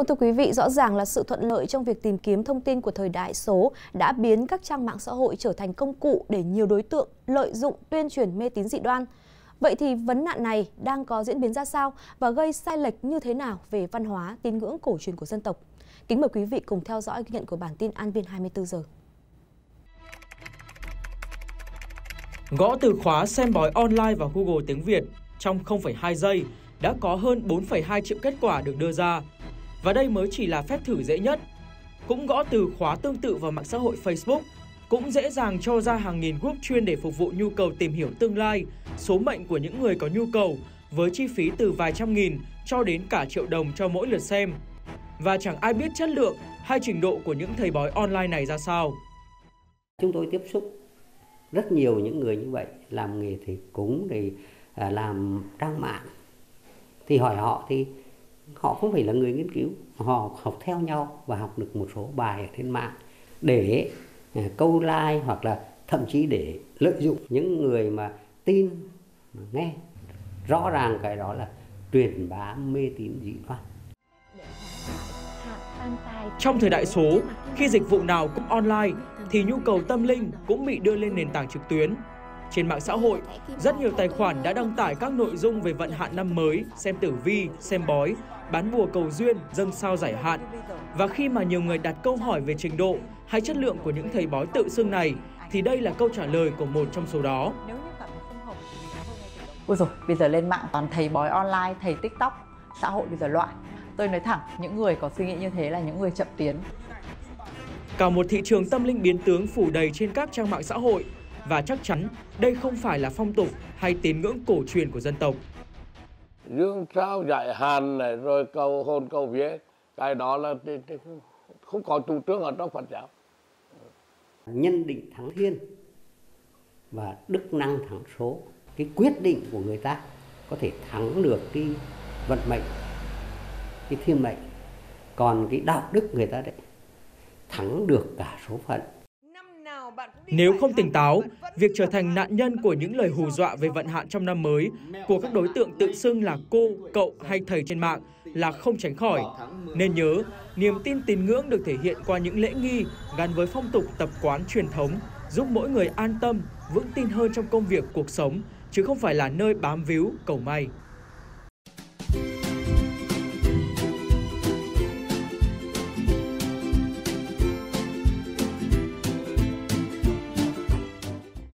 Vâng, thưa quý vị, rõ ràng là sự thuận lợi trong việc tìm kiếm thông tin của thời đại số đã biến các trang mạng xã hội trở thành công cụ để nhiều đối tượng lợi dụng tuyên truyền mê tín dị đoan. Vậy thì vấn nạn này đang có diễn biến ra sao và gây sai lệch như thế nào về văn hóa, tín ngưỡng cổ truyền của dân tộc? Kính mời quý vị cùng theo dõi ghi nhận của bản tin An Vien 24 giờ. Gõ từ khóa xem bói online vào Google tiếng Việt trong 0,2 giây đã có hơn 4,2 triệu kết quả được đưa ra. Và đây mới chỉ là phép thử dễ nhất. Cũng gõ từ khóa tương tự vào mạng xã hội Facebook cũng dễ dàng cho ra hàng nghìn group chuyên để phục vụ nhu cầu tìm hiểu tương lai, số mệnh của những người có nhu cầu với chi phí từ vài trăm nghìn cho đến cả triệu đồng cho mỗi lượt xem. Và chẳng ai biết chất lượng hay trình độ của những thầy bói online này ra sao. Chúng tôi tiếp xúc rất nhiều những người như vậy, làm nghề thầy cúng, thì làm trang mạng. Thì hỏi họ thì họ không phải là người nghiên cứu, họ học theo nhau và học được một số bài ở trên mạng để câu like hoặc là thậm chí để lợi dụng những người mà tin, mà nghe. Rõ ràng cái đó là truyền bá mê tín dị đoan. Trong thời đại số, khi dịch vụ nào cũng online thì nhu cầu tâm linh cũng bị đưa lên nền tảng trực tuyến. Trên mạng xã hội, rất nhiều tài khoản đã đăng tải các nội dung về vận hạn năm mới, xem tử vi, xem bói, bán bùa cầu duyên, dâng sao giải hạn. Và khi mà nhiều người đặt câu hỏi về trình độ hay chất lượng của những thầy bói tự xưng này, thì đây là câu trả lời của một trong số đó. Ôi dồi, bây giờ lên mạng toàn thầy bói online, thầy TikTok, xã hội bây giờ loạn. Tôi nói thẳng, những người có suy nghĩ như thế là những người chậm tiến. Cả một thị trường tâm linh biến tướng phủ đầy trên các trang mạng xã hội. Và chắc chắn đây không phải là phong tục hay tín ngưỡng cổ truyền của dân tộc. Dương sao giải hàn này rồi cầu hôn cầu vía, cái đó là không có chủ trương ở trong Phật giáo. Nhân định thắng thiên và đức năng thắng số, cái quyết định của người ta có thể thắng được cái vận mệnh, cái thiên mệnh. Còn cái đạo đức người ta đấy thắng được cả số phận. Nếu không tỉnh táo, việc trở thành nạn nhân của những lời hù dọa về vận hạn trong năm mới của các đối tượng tự xưng là cô, cậu hay thầy trên mạng là không tránh khỏi. Nên nhớ, niềm tin tín ngưỡng được thể hiện qua những lễ nghi gắn với phong tục tập quán truyền thống, giúp mỗi người an tâm, vững tin hơn trong công việc, cuộc sống, chứ không phải là nơi bám víu, cầu may.